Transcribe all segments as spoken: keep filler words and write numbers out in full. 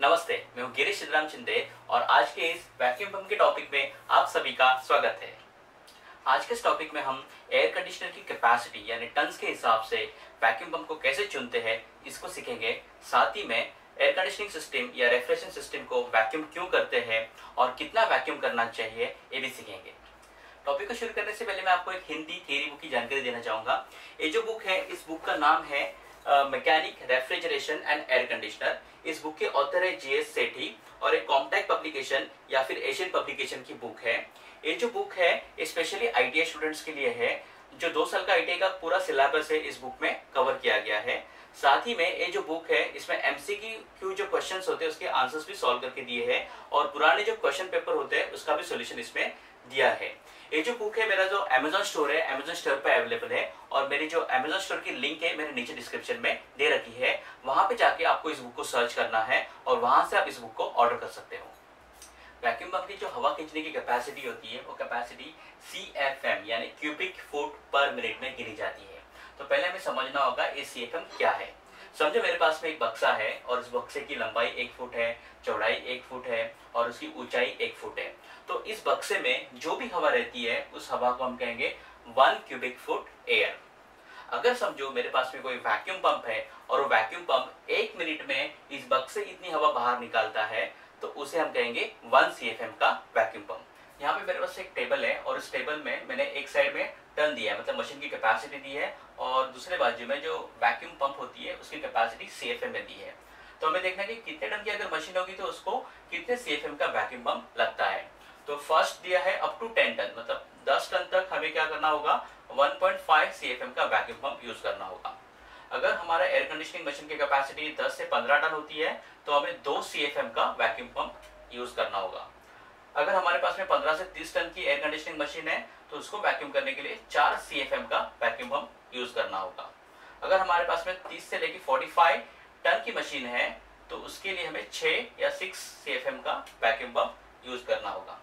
नमस्ते, मैं हूं गिरीश शिदराम शिंदे और आज के इस वैक्यूम पंप के टॉपिक में आप सभी का स्वागत है। आज के इस टॉपिक में हम एयर कंडीशनर की कैपेसिटी यानी टन्स के हिसाब से वैक्यूम पंप को कैसे चुनते हैं इसको सीखेंगे। साथ ही में एयर कंडीशनिंग सिस्टम या रेफ्रिजरेशन सिस्टम को वैक्यूम क्यों करते हैं और कितना वैक्यूम करना चाहिए ये भी सीखेंगे। टॉपिक को शुरू करने से पहले मैं आपको एक हिंदी थ्योरी बुक की जानकारी देना चाहूंगा। ये जो बुक है इस बुक का नाम है mechanic refrigeration and air conditioner. इस बुक के ऑथर है जीएस सेठी और एक कॉम्पैक्ट पब्लिकेशन या फिर एशियन पब्लिकेशन की बुक है। ये जो बुक है स्पेशली आईटीआई स्टूडेंट्स के लिए है, जो दो साल का आईटीआई का पूरा सिलेबस है इस बुक में कवर किया गया है। साथ ही में ये जो बुक है इसमें एमसीक्यू जो क्वेश्चंस होते हैं उसके आंसर्स भी सॉल्व करके दिए हैं और पुराने जो क्वेश्चन पेपर होते हैं उसका भी सोल्यूशन इसमें दिया है। ये जो बुक है मेरा जो Amazon स्टोर है Amazon स्टोर पे अवेलेबल है और मेरी जो Amazon स्टोर की लिंक है मैंने नीचे डिस्क्रिप्शन में दे रखी है, वहां पे जाके आपको इस बुक को सर्च करना है और वहां से आप इस बुक को ऑर्डर कर सकते हो। वैक्यूम पंप की जो हवा खींचने की कैपेसिटी होती है वो कैपेसिटी सी एफ एम यानी क्यूबिक फुट पर मिनट में गिनी जाती है। तो पहले हमें समझना होगा ये सी एफ एम क्या है। समझो मेरे पास में एक बक्सा है और इस बक्से की लंबाई एक फुट है, चौड़ाई एक फुट है और उसकी ऊंचाई एक फुट है। तो इस बक्से में जो भी हवा रहती है उस हवा को हम कहेंगे वन क्यूबिक फुट एयर। अगर समझो मेरे पास में कोई वैक्यूम पंप है और वो वैक्यूम पंप एक मिनट में इस बक्से इतनी हवा बाहर निकालता है तो उसे हम कहेंगे वन सी एफ एम का वैक्यूम पंप। यहाँ पे मेरे पास एक टेबल है और इस टेबल में मैंने एक साइड में टर्न दिया है, मतलब मशीन की कैपेसिटी दी है और दूसरे बाजू में जो वैक्यूम पंप होती है उसकी कैपेसिटी सी एफ एम में दी है। तो हमें देखना है कि कितने टन की अगर मशीन होगी तो उसको कितने सी एफ एम का वैक्यूम पंप लगता है। तो फर्स्ट दिया है अप टू टेन टन, मतलब दस टन तक हमें क्या करना होगा one point five C F M का वैक्यूम पंप यूज करना होगा। अगर हमारा एयर कंडीशनिंग मशीन की कैपेसिटी दस से पंद्रह टन होती है तो हमें दो सी एफ एम का वैक्यूम पंप यूज करना होगा। अगर हमारे पास में पंद्रह से तीस टन की एयर कंडीशनिंग मशीन है तो उसको वैक्यूम करने के लिए चार सी एफ एम का वैक्यूम पंप यूज करना होगा। अगर हमारे पास में तीस से लेकर पैंतालीस टन की मशीन है तो उसके लिए हमें छह या छह सी एफ एम का वैक्यूम पंप यूज करना होगा।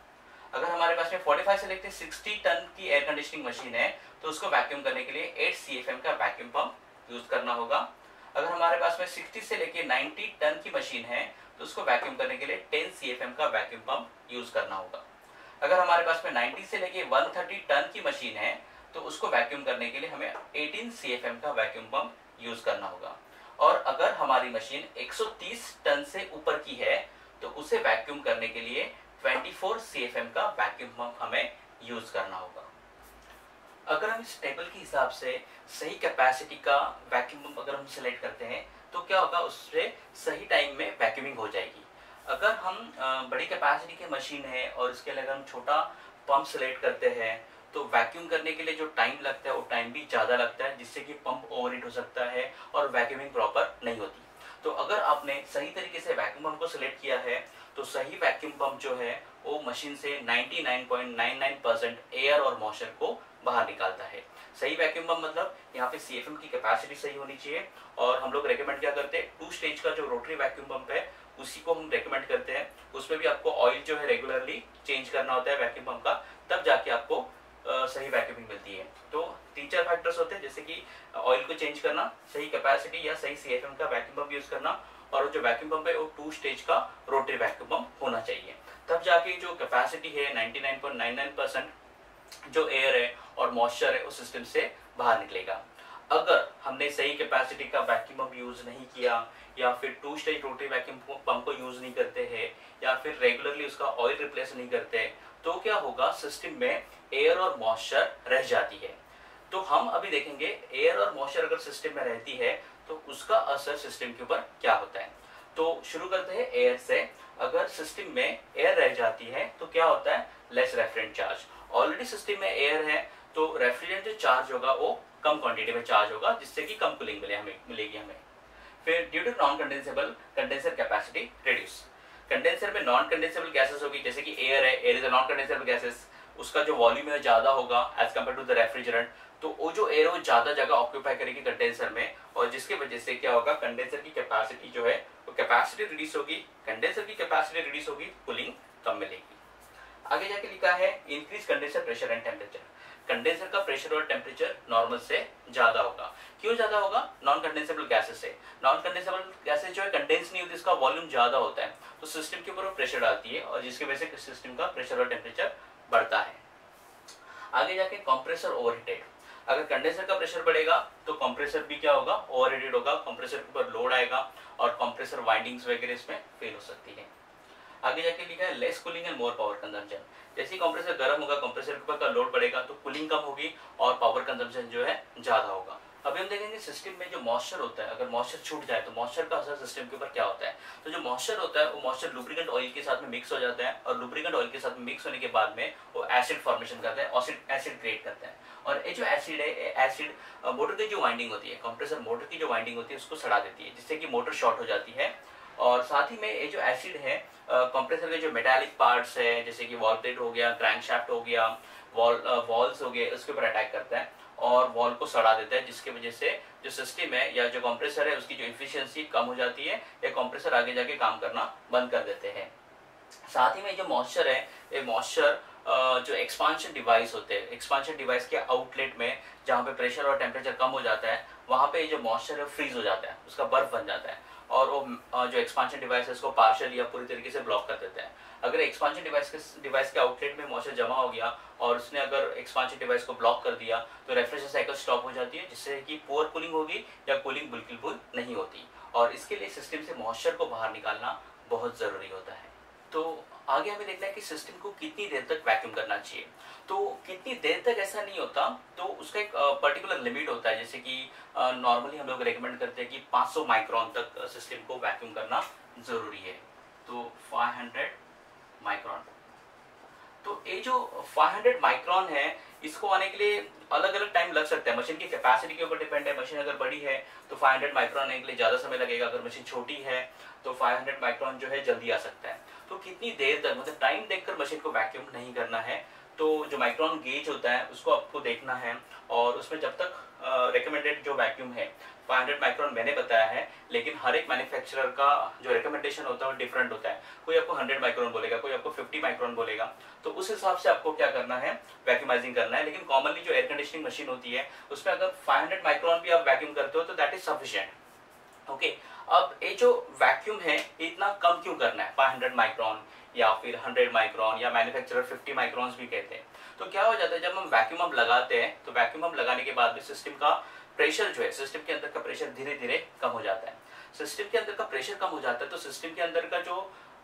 अगर हमारे पास में पैंतालीस से लेकर साठ टन की एयर कंडीशनिंग मशीन है तो उसको वैक्यूम करने के लिए आठ सी एफ एम का वैक्यूम पंप यूज करना होगा। अगर हमारे पास में साठ से लेकर नब्बे टन की मशीन है तो उसको वैक्यूम करने के लिए दस सी एफ एम का वैक्यूम पंप यूज करना होगा। अगर हमारे पास में नब्बे से लेकर एक सौ तीस टन की मशीन है तो उसको वैक्यूम करने के लिए हमें अठारह सी एफ एम का वैक्यूम पंप यूज करना होगा। और अगर हमारी मशीन एक सौ तीस टन से ऊपर की है तो उसे वैक्यूम करने के लिए चौबीस सी एफ एम का वैक्यूम पंप हमें यूज करना होगा। अगर हम इस टेबल के हिसाब से सही कैपेसिटी का वैक्यूम पंप अगर हम सिलेक्ट करते हैं तो क्या होगा उससे सही टाइम में वैक्यूमिंग हो जाएगी। अगर हम बड़ी कैपेसिटी की मशीन है और इसके लिए अगर हम छोटा पंप सिलेक्ट करते हैं तो वैक्यूम करने के लिए जो टाइम लगता है वो टाइम भी ज़्यादा लगता है, जिससे कि पंप ओवरहीट हो सकता है और वैक्यूमिंग प्रॉपर नहीं होती। तो अगर आपने सही तरीके से वैक्यूम पंप को सिलेक्ट किया है तो सही वैक्यूम पंप जो है वो मशीन से निन्यानवे पॉइंट निन्यानवे परसेंट एयर और मॉइस्चर को बाहर निकालता है। सही वैक्यूम पंप मतलब यहाँ पे सी एफ एम की कैपेसिटी सही होनी चाहिए और हम लोग रेकमेंड क्या करते हैं टू स्टेज का जो रोटरी वैक्यूम पंप है उसी को हम रेकमेंड करते हैं। उसमें भी आपको ऑयल जो है रेगुलरली चेंज करना होता है वैक्यूम पंप का, तब जाके आपको आ, सही वैक्यूमिंग मिलती है। तो तीन चार फैक्टर्स होते हैं जैसे कि ऑयल को चेंज करना, सही कैपेसिटी या सही सी एफ एम का वैक्यूम पंप यूज करना और जो वैक्यूम पंप है वो टू स्टेज का रोटरी वैक्यूम पंप होना चाहिए। तब जाके जो कैपेसिटी है निन्यानवे पॉइंट निन्यानवे परसेंट जो एयर है और मॉइस्चर है उस सिस्टम से बाहर निकलेगा। अगर हमने सही कैपेसिटी का वैक्यूम पंप यूज नहीं किया या फिर two stage rotary vacuum pump को यूज नहीं करते हैं या फिर रेगुलरली उसका ऑयल रिप्लेस नहीं करते तो क्या होगा सिस्टम में एयर और मॉइस्चर रह जाती है। तो हम अभी देखेंगे एयर और मॉइस्चर अगर सिस्टम में रहती है तो उसका असर सिस्टम के ऊपर क्या होता है। तो शुरू करते हैं एयर से। अगर सिस्टम में एयर रह जाती है तो क्या होता है less refrigerant charge. Already system में एयर है तो रेफ्रिजरेंट जो चार्ज होगा वो कम क्वांटिटी में चार्ज होगा, जिससे कि कम कूलिंग मिले हमें मिलेगी हमें। फिर due to non condensable condenser capacity reduce. Condenser में नॉन कंडेंसेबल गैसेस होगी जैसे कि एयर है, air is a non condensable gases, उसका जो वॉल्यूम है ज्यादा होगा as compare to the refrigerant. तो वो जो एयर वो ज्यादा जगह ऑक्यूपाई करेगी कंडेंसर में और जिसके वजह से क्या होगा कंडेंसर की कैपेसिटी जो है वो कैपेसिटी रिड्यूस होगी। कंडेंसर की कैपेसिटी रिड्यूस होगी, कूलिंग कम मिलेगी। आगे जाके लिखा है increase condenser pressure and temperature. Condenser का प्रेशर और टेम्परेचर नॉर्मल से ज्यादा होगा। क्यों ज्यादा होगा? नॉन कंडेंसेबल गैसेस से। नॉन कंडेंसेबल गैसेज जो है कंडेंस नहीं होती, इसका वॉल्यूम ज्यादा होता है, तो सिस्टम के ऊपर प्रेशर आती है और जिसकी वजह से सिस्टम का प्रेशर और टेम्परेचर बढ़ता है। आगे जाके कंप्रेसर ओवरहेडेड, अगर कंडेंसर का प्रेशर बढ़ेगा तो कंप्रेसर भी क्या होगा, ओवरहेडेड होगा, कंप्रेसर के ऊपर लोड आएगा और कंप्रेसर वाइंडिंग्स वगैरह इसमें फेल हो सकती है। आगे जाके लिखा है less cooling and more power consumption, जैसे ही कंप्रेसर गर्म होगा, कंप्रेसर के ऊपर लोड बढ़ेगा तो कूलिंग कम होगी और पावर कंजम्पशन जो है ज्यादा होगा। अभी हम देखेंगे सिस्टम में जो मॉइस्चर होता है, अगर मॉइस्चर छूट जाए तो मॉइस्चर का असर सिस्टम के ऊपर क्या होता है। तो जो मॉइस्चर होता है वो मॉइस्चर लुब्रिकेंट ऑयल के साथ में मिक्स हो जाता है और लुब्रिकेंट ऑयल के साथ मिक्स होने के बाद में वो एसिड फॉर्मेशन करता है, एसिड एसिड क्रिएट करता है। और ये जो एसिड है, एसिड मोटर की जो वाइंडिंग होती है, कंप्रेसर मोटर की जो वाइंडिंग होती है उसको सड़ा देती है, जिससे कि मोटर शॉर्ट हो जाती है। और साथ ही में ये जो एसिड है कंप्रेसर के जो मेटालिक पार्ट्स है, जैसे कि वॉल प्लेट हो गया, क्रैंकशाफ्ट हो गया, वॉल वॉल्स हो गए, उसके ऊपर अटैक करता है और वॉल को सड़ा देता है, जिसकी वजह से जो सिस्टम है या जो कंप्रेसर है उसकी जो एफिशिएंसी कम हो जाती है या कंप्रेसर आगे जाके काम करना बंद कर देते हैं। साथ ही में जो मॉइस्चर है, ये मॉइस्चर जो एक्सपांशन डिवाइस होते हैं, एक्सपांशन डिवाइस के आउटलेट में जहाँ पे प्रेशर और टेम्परेचर कम हो जाता है वहाँ पे जो मॉइस्चर है फ्रीज हो जाता है, उसका बर्फ बन जाता है और वो जो एक्सपांशन डिवाइस है उसको पार्शियल या पूरी तरीके से ब्लॉक कर देता है। अगर एक्सपांशन डिवाइस के डिवाइस के आउटलेट में मॉइस्चर जमा हो गया और उसने अगर एक्सपांशन डिवाइस को ब्लॉक कर दिया तो रेफ्रिजरेशन साइकिल स्टॉप हो जाती है, जिससे कि पुअर कूलिंग होगी या कूलिंग बिल्कुल नहीं होती। और इसके लिए सिस्टम से मॉइस्चर को बाहर निकालना बहुत ज़रूरी होता है। तो आगे हमें देखना है कि सिस्टम को कितनी देर तक वैक्यूम करना चाहिए। तो कितनी देर तक ऐसा नहीं होता, तो उसका एक पर्टिकुलर लिमिट होता है, जैसे कि नॉर्मली हम लोग रेकमेंड करते हैं कि पाँच सौ माइक्रोन तक सिस्टम को वैक्यूम करना जरूरी है। तो पाँच सौ माइक्रोन, तो ये जो पाँच सौ माइक्रोन है इसको आने के लिए अलग अलग टाइम लग सकता है, मशीन की कैपेसिटी के ऊपर डिपेंड है। मशीन अगर बड़ी है तो पाँच सौ माइक्रोन आने के लिए ज़्यादा समय लगेगा, अगर मशीन छोटी है तो पाँच सौ माइक्रोन जो है जल्दी आ सकता है। तो कितनी देर तक, मतलब टाइम देखकर मशीन को वैक्यूम नहीं करना है, तो जो माइक्रोन गेज होता है उसको आपको देखना है और उसमें जब तक रेकमेंडेड जो वैक्यूम है पाँच सौ माइक्रोन मैंने बताया है, लेकिन हर एक मैन्युफैक्चरर का जो रिकमेंडेशन होता है वो डिफरेंट होता है। कोई आपको सौ माइक्रोन बोलेगा, कोई आपको पचास माइक्रोन बोलेगा, तो उस हिसाब से आपको क्या करना है, वैक्यूमाइजिंग करना है। लेकिन कॉमनली जो एयर कंडीशनिंग मशीन होती है उसमें अगर पाँच सौ माइक्रोन भी आप वैक्यूम करते हो तो दैट इज सफिशिएंट। ओके, अब ये जो वैक्यूम है इतना कम क्यों करना है, पाँच सौ माइक्रोन या फिर सौ माइक्रोन या मैन्युफैक्चरर पचास माइक्रोन्स भी कहते हैं। तो क्या हो जाता है, जब हम वैक्यूम हम लगाते हैं तो वैक्यूम हम लगाने के बाद भी सिस्टम का प्रेशर जो है, सिस्टम के अंदर का प्रेशर धीरे धीरे कम हो जाता है। सिस्टम के अंदर का प्रेशर कम हो जाता है तो सिस्टम के अंदर का जो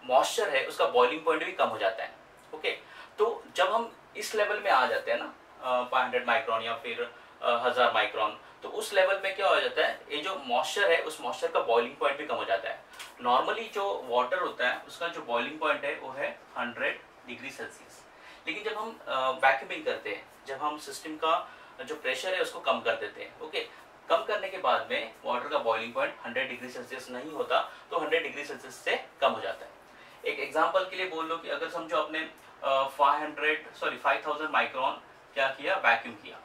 मॉइस्चर है उसका बॉइलिंग पॉइंट भी कम हो जाता है। ओके, तो जब हम इस लेवल में आ जाते हैं ना पाँच सौ माइक्रोन या फिर हजार माइक्रोन, तो उस लेवल में क्या हो जाता है, ये जो मॉइस्चर है उस मॉइस्चर का बॉइलिंग पॉइंट भी कम हो जाता है। नॉर्मली जो वाटर होता है उसका जो बॉइलिंग पॉइंट है वो है हंड्रेड डिग्री सेल्सियस, लेकिन जब हम वैक्यूमिंग करते हैं, जब हम सिस्टम का जो प्रेशर है उसको कम कर देते हैं, ओके, कम करने के बाद में वाटर का boiling point hundred degree Celsius नहीं होता, तो हंड्रेड डिग्री सेल्सियस से कम हो जाता है। एक एग्जांपल के लिए बोल लो कि अगर समझो आपने five hundred sorry five thousand micron क्या किया, वैक्यूम किया,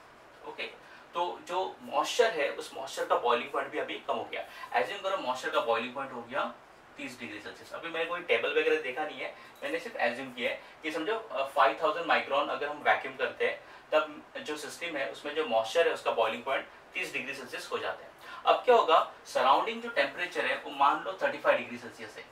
ओके, तो जो मॉइस्चर है उस मॉइस्चर का बॉइलिंग पॉइंट भी अभी कम हो गया। एज्यूम करो मॉइस्चर का बॉइलिंग पॉइंट हो गया तीस डिग्री सेल्सियस, अभी मैंने कोई टेबल वगैरह देखा नहीं है, मैंने सिर्फ एज्यूम किया है कि समझो पाँच हज़ार माइक्रोन अगर हम वैक्यूम करते हैं तब जो सिस्टम है उसमें जो मॉइस्चर है उसका बॉइलिंग पॉइंट तीस डिग्री सेल्सियस हो जाता है। अब क्या होगा, सराउंडिंग जो टेम्परेचर है वो मान लो पैंतीस डिग्री सेल्सियस है,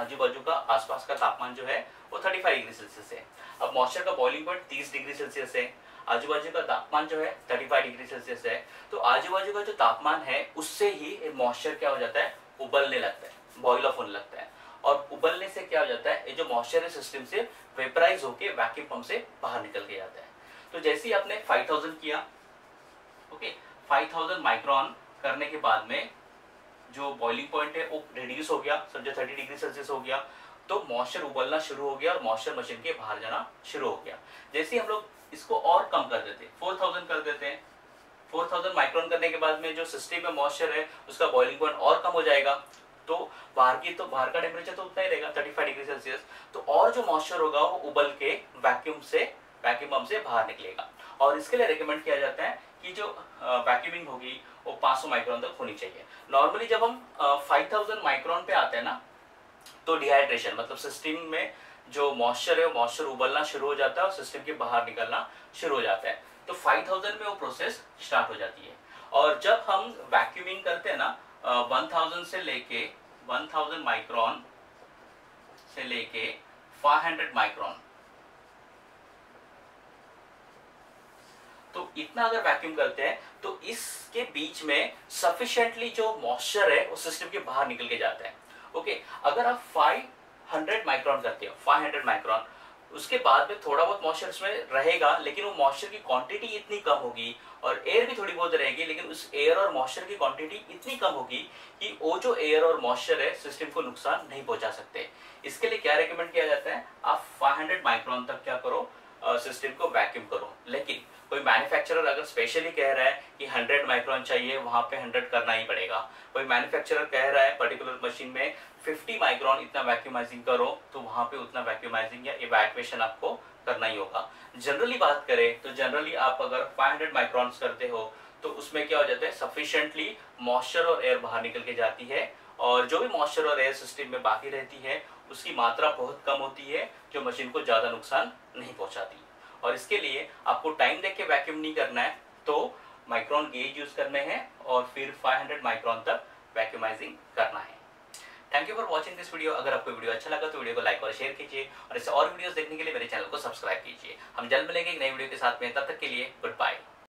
आजू बाजू का आसपास का तापमान जो है वो पैंतीस डिग्री सेल्सियस है। अब मॉइस्चर का बॉइलिंग पॉइंट तीस डिग्री सेल्सियस है, आजू बाजू का तापमान जो है पैंतीस डिग्री सेल्सियस है, तो आजू बाजू का जो तापमान है उससे ही मॉइस्चर क्या हो जाता है, उबलने लगता है, बॉइल ऑफ होने लगता है। और उबलने से क्या हो जाता है, ये जो मॉइस्चर है सिस्टम से वेपराइज होके वैक्यूम पंप से बाहर निकल के जाता है। तो जैसे ही आपने पाँच हज़ार किया, ओके, पाँच हज़ार माइक्रोन करने के बाद में जो बॉइलिंग पॉइंट है वो रिड्यूस हो गया, समझो तीस डिग्री सेल्सियस हो गया, तो मॉइस्चर उबलना शुरू हो गया और मॉइस्चर मशीन के बाहर जाना शुरू हो गया। जैसे ही हम लोग इसको और कम कर देते हैं, चार हज़ार कर देते हैं, चार हज़ार माइक्रोन करने के बाद में जो सिस्टम में मॉइस्चर है उसका बॉइलिंग पॉइंट और कम हो जाएगा, तो बाहर की तो बाहर का टेम्परेचर तो उतना ही रहेगा पैंतीस डिग्री सेल्सियस, तो और जो मॉइस्चर होगा वो उबल के वैक्यूम से वैक्यूम पंप से बाहर निकलेगा। और इसके लिए रेकमेंड किया जाता है कि जो वैक्यूमिंग होगी वो पाँच सौ माइक्रोन तक होनी चाहिए। नॉर्मली जब हम पाँच हज़ार माइक्रोन पे आते हैं ना तो डिहाइड्रेशन, मतलब सिस्टम में जो मॉइस्चर है वो मॉइस्चर उबलना शुरू हो जाता है और सिस्टम के बाहर निकलना शुरू हो जाता है, तो पाँच हज़ार में वो प्रोसेस स्टार्ट हो जाती है। और जब हम वैक्यूमिंग करते हैं ना वन थाउजेंड से लेके वन थाउजेंड माइक्रोन से लेके फाइव हंड्रेड माइक्रोन, तो इतना अगर वैक्यूम करते हैं तो इसके बीच में सफिशिएंटली जो मॉइस्चर है वो सिस्टम के बाहर निकल के जाता है। ओके, अगर आप फाइव हंड्रेड माइक्रोन करते हो, फाइव हंड्रेड माइक्रोन, उसके बाद में थोड़ा बहुत मॉइस्चर इसमें रहेगा, लेकिन वो मॉइस्चर की क्वांटिटी इतनी कम होगी और एयर भी थोड़ी बहुत रहेगी, लेकिन उस एयर और मॉइस्चर की क्वांटिटी इतनी कम होगी कि वो जो एयर और मॉइस्चर है सिस्टम को नुकसान नहीं पहुंचा सकते। इसके लिए क्या रेकमेंड किया जाता है, आप फाइव हंड्रेड माइक्रोन तक क्या करो, सिस्टम को वैक्यूम करो। लेकिन कोई मैन्युफैक्चरर अगर स्पेशली कह रहा है कि हंड्रेड माइक्रोन चाहिए, वहां पे हंड्रेड करना ही पड़ेगा। कोई मैन्युफैक्चरर कह रहा है पर्टिकुलर मशीन में फिफ्टी माइक्रोन इतना वैक्यूमाइजिंग करो, तो वहां पे उतना वैक्यूमाइजिंग या इवैक्यूएशन आपको करना ही होगा। जनरली बात करें तो जनरली आप अगर फाइव हंड्रेड माइक्रोन करते हो तो उसमें क्या हो जाता है, सफिशिएंटली मॉइस्चर और एयर बाहर निकल के जाती है, और जो भी मॉइस्चर और एयर सिस्टम में बाकी रहती है उसकी मात्रा बहुत कम होती है जो मशीन को ज्यादा नुकसान नहीं पहुंचाती। और इसके लिए आपको टाइम देख के वैक्यूम नहीं करना है, तो माइक्रोन गेज यूज करने हैं और फिर फाइव हंड्रेड माइक्रोन तक वैक्यूमाइजिंग करना है। Thank you for watching this video. अगर आपको वीडियो अच्छा लगा तो वीडियो को लाइक और शेयर कीजिए, और इससे और वीडियोस देखने के लिए मेरे चैनल को सब्सक्राइब कीजिए। हम जल्द मिलेंगे एक नई वीडियो के साथ में, तब तक के लिए गुड बाय।